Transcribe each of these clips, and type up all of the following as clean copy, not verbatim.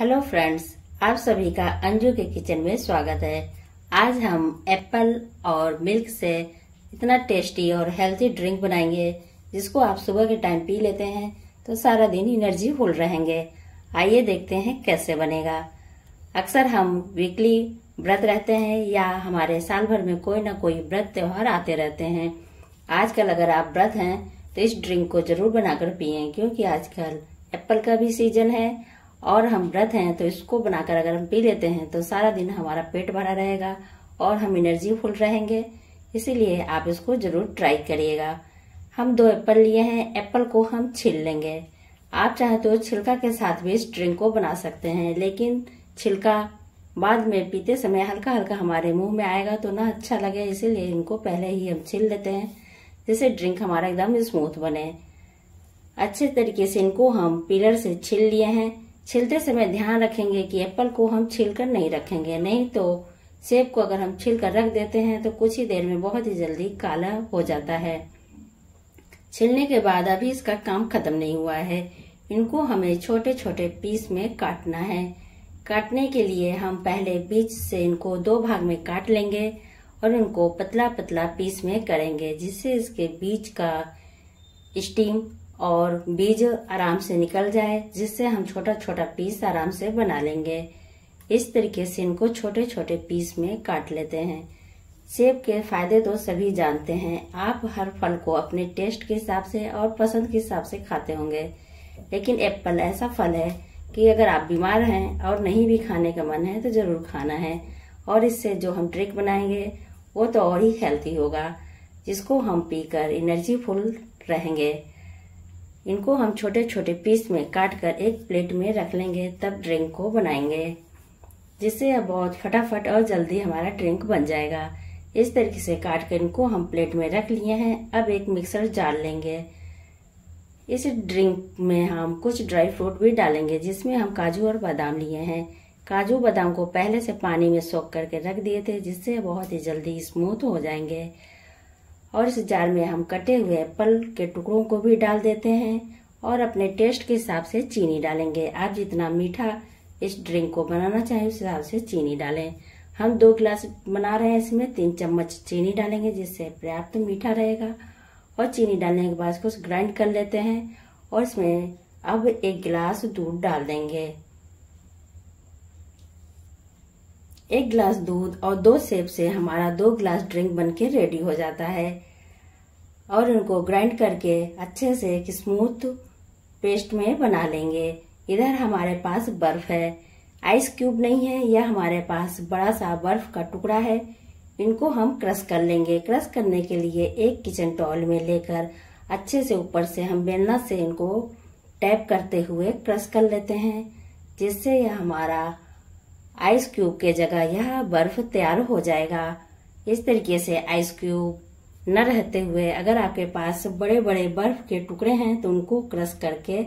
Hello friends, आप सभी का अंजू के किचन में स्वागत है। आज हम एप्पल और मिल्क से इतना टेस्टी और हेल्थी ड्रिंक बनाएंगे जिसको आप सुबह के टाइम पी लेते हैं तो सारा दिन एनर्जी फुल रहेंगे। आइए देखते हैं कैसे बनेगा। अक्सर हम वीकली व्रत रहते हैं या हमारे साल भर में कोई ना कोई व्रत त्योहार आते रहते हैं। आजकल अगर आप व्रत हैं तो इस ड्रिंक को जरूर बनाकर पिएं, क्योंकि आजकल एप्पल का भी सीजन है और हम व्रत हैं तो इसको बनाकर अगर हम पी लेते हैं तो सारा दिन हमारा पेट भरा रहेगा और हम एनर्जी फुल रहेंगे। इसीलिए आप इसको जरूर ट्राई करिएगा। हम 2 एप्पल लिए हैं। एप्पल को हम छील लेंगे। आप चाहे तो छिलका के साथ भी इस ड्रिंक को बना सकते हैं, लेकिन छिलका बाद में पीते समय हल्का हल्का हमारे मुंह में आएगा तो ना अच्छा लगे, इसीलिए इनको पहले ही हम छील लेते हैं जिससे ड्रिंक हमारा एकदम स्मूथ बने। अच्छे तरीके से इनको हम पीलर से छील लिए हैं। छिलते समय ध्यान रखेंगे कि एप्पल को हम छीलकर नहीं रखेंगे, नहीं तो सेब को अगर हम छीलकर रख देते हैं तो कुछ ही देर में बहुत ही जल्दी काला हो जाता है। छीलने के बाद अभी इसका काम खत्म नहीं हुआ है। इनको हमें छोटे छोटे पीस में काटना है। काटने के लिए हम पहले बीच से इनको 2 भाग में काट लेंगे और इनको पतला पतला पीस में करेंगे, जिससे इसके बीच का स्टीम और बीज आराम से निकल जाए, जिससे हम छोटा छोटा पीस आराम से बना लेंगे। इस तरीके से इनको छोटे छोटे पीस में काट लेते हैं। सेब के फायदे तो सभी जानते हैं। आप हर फल को अपने टेस्ट के हिसाब से और पसंद के हिसाब से खाते होंगे, लेकिन एप्पल ऐसा फल है कि अगर आप बीमार हैं और नहीं भी खाने का मन है तो जरूर खाना है। और इससे जो हम ड्रिंक बनाएंगे वो तो और ही हेल्थी होगा, जिसको हम पीकर एनर्जी फुल रहेंगे। इनको हम छोटे छोटे पीस में काटकर एक प्लेट में रख लेंगे, तब ड्रिंक को बनाएंगे, जिससे अब बहुत फटाफट और जल्दी हमारा ड्रिंक बन जाएगा। इस तरीके से काट कर इनको हम प्लेट में रख लिए हैं। अब एक मिक्सर जार लेंगे। इस ड्रिंक में हम कुछ ड्राई फ्रूट भी डालेंगे, जिसमें हम काजू और बादाम लिए हैं। काजू बादाम को पहले से पानी में सोख करके रख दिए थे, जिससे बहुत ही जल्दी स्मूथ हो जाएंगे। और इस जार में हम कटे हुए एप्पल के टुकड़ों को भी डाल देते हैं और अपने टेस्ट के हिसाब से चीनी डालेंगे। आप जितना मीठा इस ड्रिंक को बनाना चाहें उस हिसाब से चीनी डालें। हम 2 गिलास बना रहे हैं, इसमें 3 चम्मच चीनी डालेंगे, जिससे पर्याप्त मीठा रहेगा। और चीनी डालने के बाद इसको ग्राइंड कर लेते हैं और इसमें अब 1 गिलास दूध डाल देंगे। 1 गिलास दूध और 2 सेब से हमारा 2 गिलास ड्रिंक बनके रेडी हो जाता है। और इनको ग्राइंड करके अच्छे से एक स्मूथ पेस्ट में बना लेंगे। इधर हमारे पास बर्फ है, आइस क्यूब नहीं है। यह हमारे पास बड़ा सा बर्फ का टुकड़ा है। इनको हम क्रश कर लेंगे। क्रश करने के लिए एक किचन टॉवल में लेकर अच्छे से ऊपर से हम बेलना से इनको टैप करते हुए क्रश कर लेते हैं, जिससे यह हमारा आइस क्यूब के जगह यह बर्फ तैयार हो जाएगा। इस तरीके से आइस क्यूब न रहते हुए अगर आपके पास बड़े बड़े बर्फ के टुकड़े हैं तो उनको क्रश करके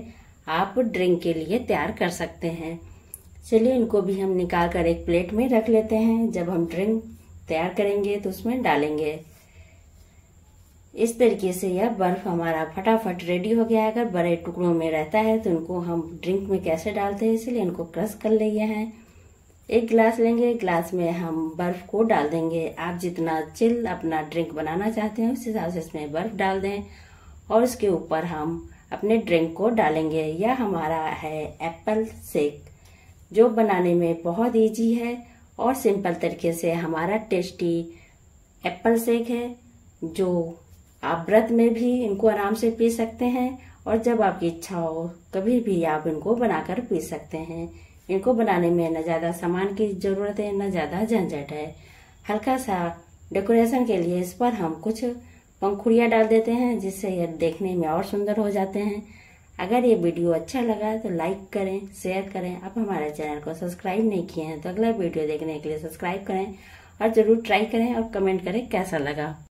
आप ड्रिंक के लिए तैयार कर सकते हैं। चलिए इनको भी हम निकाल कर एक प्लेट में रख लेते हैं। जब हम ड्रिंक तैयार करेंगे तो उसमें डालेंगे। इस तरीके से यह बर्फ हमारा फटाफट रेडी हो गया है। अगर बड़े टुकड़ों में रहता है तो इनको हम ड्रिंक में कैसे डालते हैं, इसलिए इनको क्रश कर लिए हैं। 1 गिलास लेंगे, गिलास में हम बर्फ को डाल देंगे। आप जितना चिल अपना ड्रिंक बनाना चाहते हैं उस हिसाब से इसमें बर्फ डाल दें और उसके ऊपर हम अपने ड्रिंक को डालेंगे। यह हमारा है एप्पल शेक, जो बनाने में बहुत इजी है और सिंपल तरीके से हमारा टेस्टी एप्पल शेक है, जो आप व्रत में भी इनको आराम से पी सकते हैं और जब आपकी इच्छा हो कभी भी आप इनको बनाकर पी सकते हैं। इनको बनाने में न ज़्यादा सामान की ज़रूरत है, न ज़्यादा झंझट है। हल्का सा डेकोरेशन के लिए इस पर हम कुछ पंखुड़ियाँ डाल देते हैं, जिससे ये देखने में और सुंदर हो जाते हैं। अगर ये वीडियो अच्छा लगा तो लाइक करें, शेयर करें। आप हमारे चैनल को सब्सक्राइब नहीं किए हैं तो अगला वीडियो देखने के लिए सब्सक्राइब करें और ज़रूर ट्राई करें और कमेंट करें कैसा लगा।